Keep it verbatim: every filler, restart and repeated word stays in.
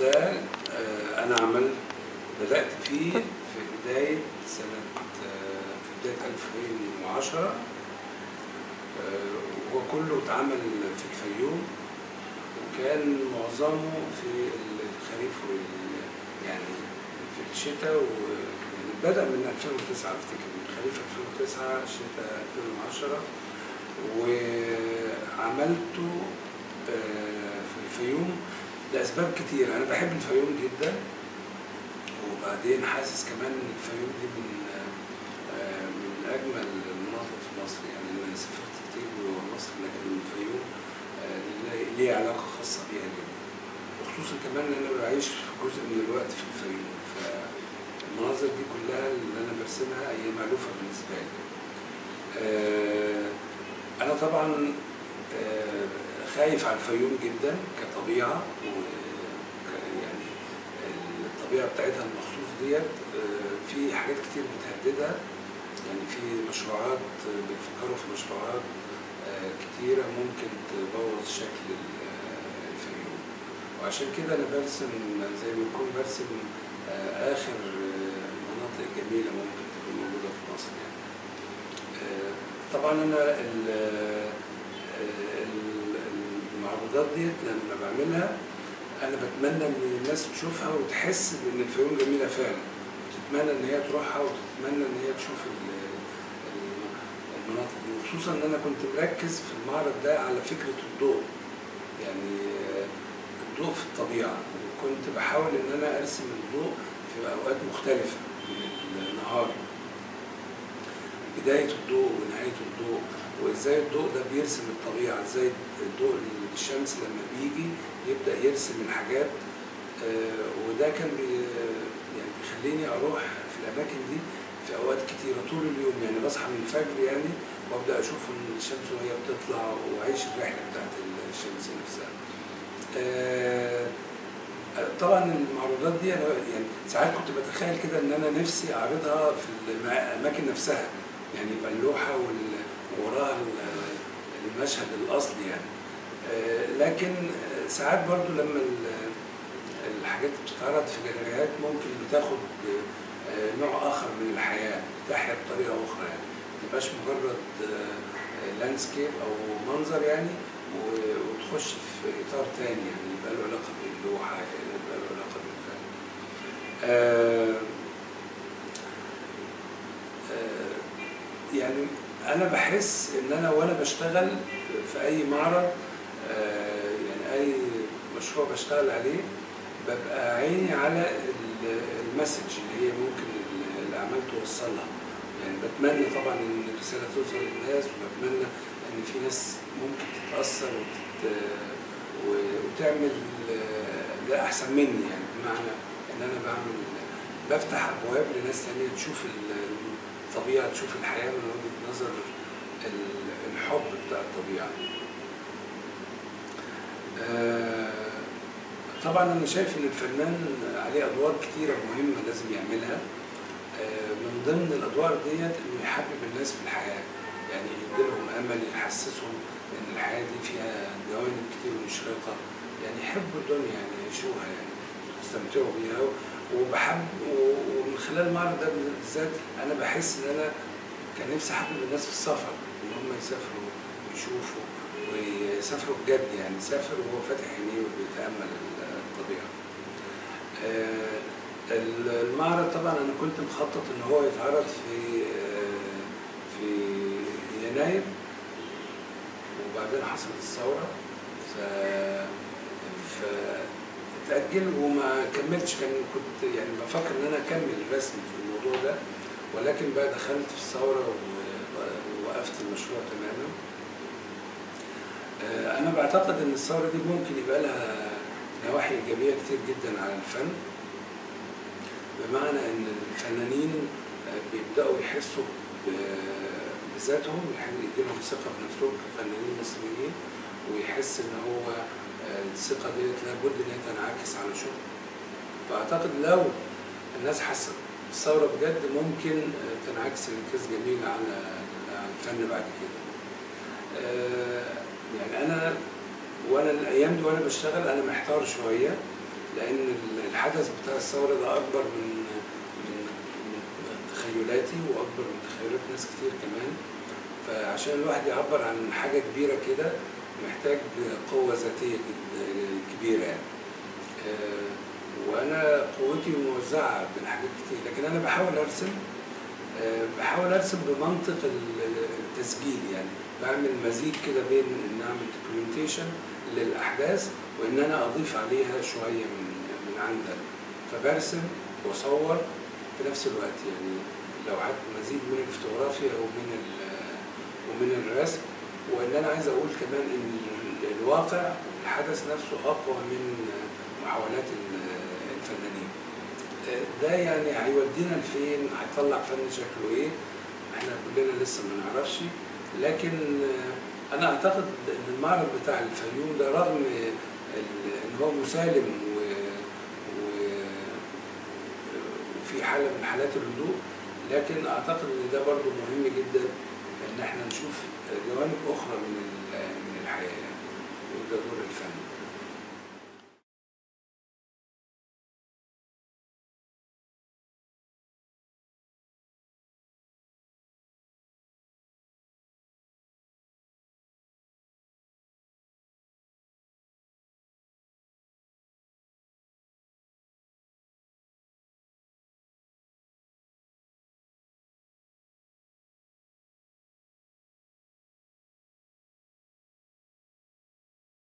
ده انا عملت بدات فيه في بدايه سنه في بدايه ألفين وعشرة، وكله اتعمل في الفيوم وكان معظمه في الخريف وال يعني في الشتاء، ويعني بدأ من ألفين وتسعة افتكر، من خريف ألفين وتسعة شتاء ألفين وعشرة، وعملته في الفيوم لأسباب كتير. أنا بحب الفيوم جدا، وبعدين حاسس كمان إن الفيوم دي من من أجمل المناطق في مصر، يعني أنا سافرت كتير جوه مصر لكن الفيوم ليه علاقة خاصة بيها جدا، وخصوصا كمان إن أنا بعيش في جزء من الوقت في الفيوم، فالمناظر دي كلها اللي أنا برسمها هي مألوفة بالنسبة لي. أنا طبعا خايف على الفيوم جدا كطبيعة، يعني الطبيعة بتاعتها المخصوص ديت في حاجات كتير متهددة، يعني في مشروعات بيفكروا في مشروعات كتيرة ممكن تبوظ شكل الفيوم، وعشان كده أنا برسم زي ما يكون برسم آخر مناطق جميلة ممكن تكون موجودة في مصر يعني. طبعا أنا المعروضات ديت لما بعملها أنا بتمنى إن الناس تشوفها وتحس بإن الفيوم جميلة فعلا، وتتمنى إن هي تروحها وتتمنى إن هي تشوف المناطق دي، وخصوصا ان انا كنت مركز في المعرض ده على فكره الضوء، يعني الضوء في الطبيعه، وكنت بحاول ان انا ارسم الضوء في اوقات مختلفه من النهار، بدايه الضوء ونهايه الضوء، وازاي الضوء ده بيرسم الطبيعه، ازاي الضوء الشمس لما بيجي يبدا يرسم الحاجات، وده كان بي يعني بيخليني اروح في الاماكن دي في اوقات كتيره طول اليوم، يعني بصحى من الفجر يعني وابدا اشوف الشمس وهي بتطلع واعيش الرحله بتاعت الشمس نفسها. آه طبعا المعروضات دي انا يعني ساعات كنت بتخيل كده ان انا نفسي اعرضها في الاماكن نفسها، يعني يبقى اللوحه ووراها المشهد الاصلي يعني. آه لكن ساعات برضو لما الحاجات بتتعرض في جاليريات ممكن بتاخد نوع آخر من الحياة، بتحيا بطريقة أخرى، يعني ما تبقاش مجرد لاندسكيب أو منظر يعني، وتخش في إطار تاني يعني يبقى له علاقة باللوحة، يبقى له علاقة بالفن. آآ آآ يعني أنا بحس إن أنا وأنا بشتغل في أي معرض يعني أي مشروع بشتغل عليه ببقى عيني على المسج اللي هي ممكن الاعمال توصلها، يعني بتمنى طبعا ان الرساله توصل للناس، وبتمنى ان في ناس ممكن تتاثر وتت... وتعمل ده احسن مني، يعني بمعنى ان انا بعمل بفتح ابواب لناس ثانيه تشوف الطبيعه، تشوف الحياه من وجهه نظر الحب بتاع الطبيعه. آه... طبعا انا شايف ان الفنان عليه ادوار كتيره مهمه لازم يعملها، من ضمن الادوار ديت انه يحبب الناس في الحياه، يعني يديلهم امل، يحسسهم ان الحياه دي فيها جوانب كتير مشرقه، يعني يحبوا الدنيا يعني يعيشوها يعني يستمتعوا بيها. وبحب ومن خلال المعرض ده بالذات انا بحس ان انا كان نفسي احبب الناس في السفر، ان هم يسافروا ويشوفوا ويسافروا بجد، يعني يسافر وهو فاتح عينيه وبيتامل الطبيعه. المعرض طبعا انا كنت مخطط ان هو يتعرض في في يناير، وبعدين حصلت الثوره ف اتاجل وما كملتش، كان كنت يعني بفكر ان انا اكمل الرسم في الموضوع ده، ولكن بقى دخلت في الثوره ووقفت المشروع تماما. أنا بعتقد إن الثورة دي ممكن يبقى لها نواحي إيجابية كتير جدا على الفن، بمعنى إن الفنانين بيبدأوا يحسوا بذاتهم، يديلهم ثقة في نفسهم كفنانين مصريين، ويحس إن هو الثقة ديت لابد إن هي تنعكس على شغله. فأعتقد لو الناس حست بالثورة بجد ممكن تنعكس انعكاس جميل على الفن بعد كده. يعني انا وانا الايام دي وانا بشتغل انا محتار شويه، لأن الحدث بتاع الثورة ده أكبر من من تخيلاتي وأكبر من تخيلات ناس كتير كمان. فعشان الواحد يعبر عن حاجة كبيرة كده محتاج قوة ذاتية كبيرة يعني. وأنا قوتي موزعة بين حاجات كتير، لكن أنا بحاول أرسم بحاول أرسم بمنطق التسجيل يعني، بعمل مزيج كده بين إن أعمل دوكيومنتيشن للأحداث وإن أنا أضيف عليها شوية من من عندها، فبرسم وأصور في نفس الوقت يعني، لوحات مزيج من الفوتوغرافيا ومن ومن الرسم. وإن أنا عايز أقول كمان إن الواقع الحدث نفسه أقوى من محاولات الفنانين. ده يعني هيودينا لفين؟ هيطلع فن شكله إيه؟ إحنا كلنا لسه ما نعرفش، لكن أنا أعتقد إن المعرض بتاع الفيوم ده رغم إن هو مسالم وفي حالة من حالات الهدوء، لكن أعتقد إن ده برضه مهم جدا إن إحنا نشوف جوانب أخرى من من الحياة، وده دور الفن.